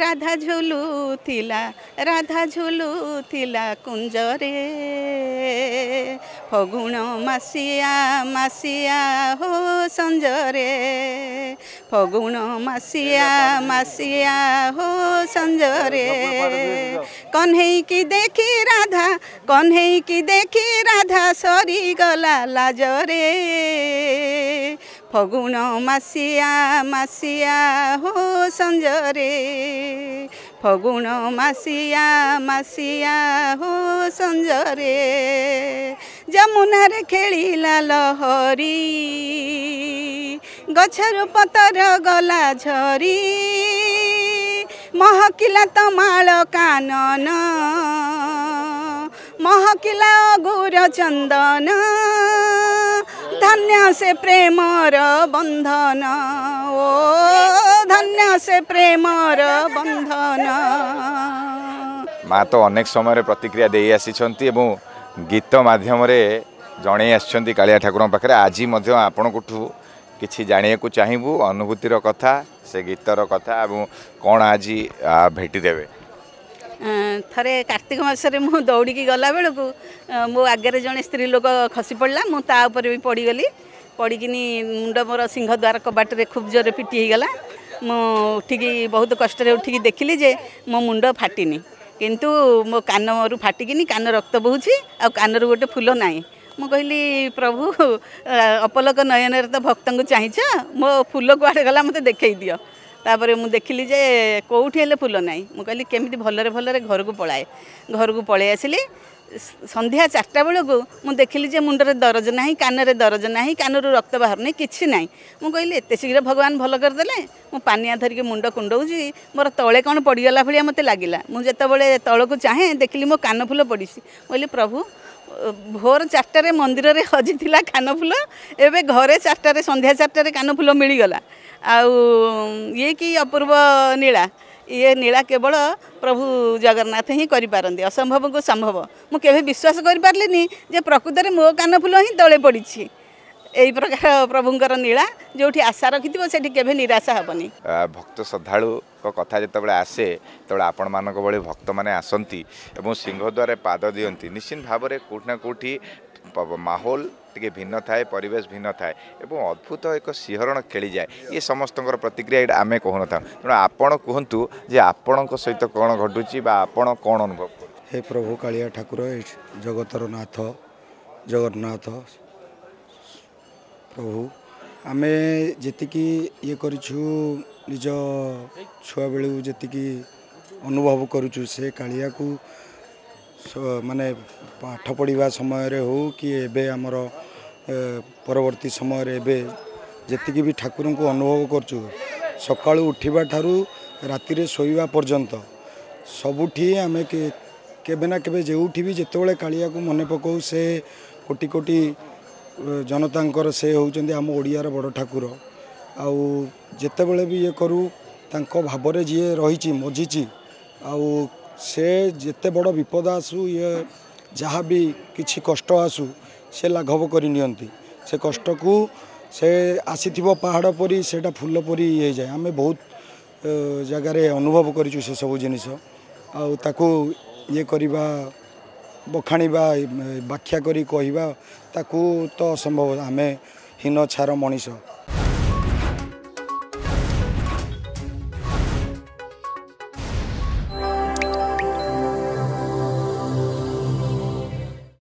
राधा झुलुथिला कुंजरे फगुण मासिया मासिया हो संजरे फगुण मासिया मासिया हो संजरे कन्हई की देखी राधा कन्हई की देखी राधा सरी गला लाजरे फगुण मासिया मासिया हो संजरे फगुण मासिया मासिया हो संजरे जमुना रे खेलिला लहरी गछरु पतर गला झरी महकिला तमाल कानन महकिला अगुर चंदन धन्य से प्रेमर बंधन ओ धन्य से प्रेमर बंधन। माँ तो अनेक समय प्रतिक्रिया दे आसी गीत मध्यम जन आसछंती कालिया ठाकुर पाखे आज आपण कि जाना चाहबू अनुभूतिर कथा से गीतर कथा कौन आज भेटिदेवे। थरे कार्तिक मासरे मु दौड़ी गला बेल को मो आगे जड़े स्त्री लोक खसी पड़ा मुझे भी पड़गली पड़की मुंड मोर सिंहद्वार कबाटे खूब जोर पिटी गला मो उठिकी बहुत कष्ट उठिकी देखिली जे मो मुंड फाटिनी किंतु मो कान मोरू फाटिकी कान रक्त बोची आ कान गोटे फूल ना मु कहली प्रभु अपलक नयन तो भक्त को चाहछ मो फूल कड़े गला मत देखे दियो तापर मु देखिली जे कोठी हेले फूल ना मु कहली केमिति भलरे भलरे घर को पळे आसिली संध्या 4टा बेल को मु देखिली जे मुंडरे दरज नाही कानरे दरज नाही कानरू रक्त बाहर नाही किछि नाही मु कहली एते शीघ्र भगवान भल कर देले मु पानिया धरिके मुंड कुंडौजी मोर तळे कोन पड़ी गला भलिया मते लागिला मु जते बेले तळ को चाहे देखिली मो कान फूल पड़ीसी कहली प्रभु भोर 4टारे मंदिर रे हजिथिला कान फूल एबे घरे 4टारे संध्या 4टारे कान फूल मिली गला आउ ये कि अपूर्व नीला ये नीला केवल प्रभु जगन्नाथ ही करें असंभव को संभव मुझे विश्वास कर प्रकृत में मो कान फूल ही तले पड़ी यही प्रकार प्रभुंर नीला जो आशा रखी थी केवे निराशा हेनी। भक्त श्रद्धालु कथा जो आसे तो आपण मान भक्त मैंने आसती और सिंहद्वारे पाद दिंती निश्चिंत भाव में कौटना कौटी माहौल टे भिन्न थाए परिवेश भिन्न थाए अद्भुत एक सिहरण खेली जाए ये समस्त प्रतिक्रिया आम कहून था तेना आपण कहतु जे आपण सहित कौन घटुची आपण कौन अनुभव हे प्रभु कालिया ठाकुर जगतर नाथ जगन्नाथ प्रभु आम जी ये करूँ निज छुआ बेलू जी अनुभव करूँ से कालिया को माने पाठ पढ़ा समय हो कि एबे आमर परवर्ती समय एबे जी भी ठाकुर को अनुभव करचु सका उठा ठारू राति शोवा पर्यंत सबुठी आम केबेना केबे जोठी भी जिते कालिया को मन पकाऊ से कोटि कोटि जनता से होउचंदी आम ओडिया बड़ ठाकुर आउ जिते बड़े भी ये करूँ भाव में जी रही मजिची आउ से जिते बड़ विपद आसू ये जहाँ भी किसी कष्ट आसू से लाघव करनी से कष्ट को से आसी पहाड़ परी से फुल परी ये जाए आम बहुत जगार अनुभव करूँ से सब जिनस आकू ये करवा बखाणी व्याख्या करी कहवा ताकू तो असंभव आम हीन छार मनीष।